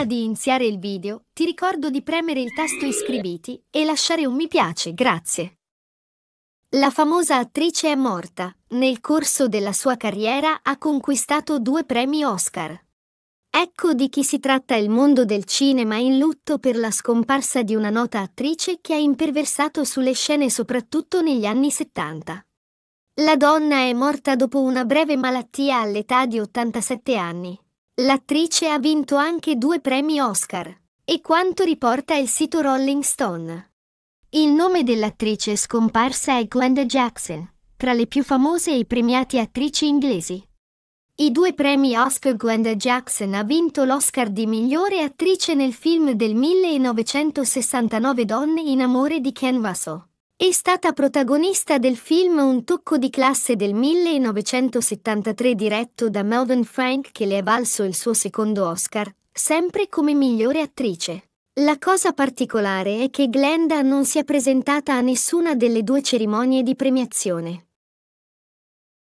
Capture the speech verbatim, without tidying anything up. Prima di iniziare il video, ti ricordo di premere il tasto iscriviti e lasciare un mi piace, grazie. La famosa attrice è morta. Nel corso della sua carriera ha conquistato due premi Oscar. Ecco di chi si tratta il mondo del cinema in lutto per la scomparsa di una nota attrice che ha imperversato sulle scene soprattutto negli anni settanta. La donna è morta dopo una breve malattia all'età di ottantasette anni. L'attrice ha vinto anche due premi Oscar, e quanto riporta il sito Rolling Stone. Il nome dell'attrice scomparsa è Glenda Jackson, tra le più famose e premiate attrici inglesi. I due premi Oscar. Glenda Jackson ha vinto l'Oscar di migliore attrice nel film del millenovecentosessantanove Donne in amore di Ken Russell. È stata protagonista del film Un tocco di classe del millenovecentosettantatré diretto da Melvin Frank, che le è valso il suo secondo Oscar, sempre come migliore attrice. La cosa particolare è che Glenda non si è presentata a nessuna delle due cerimonie di premiazione.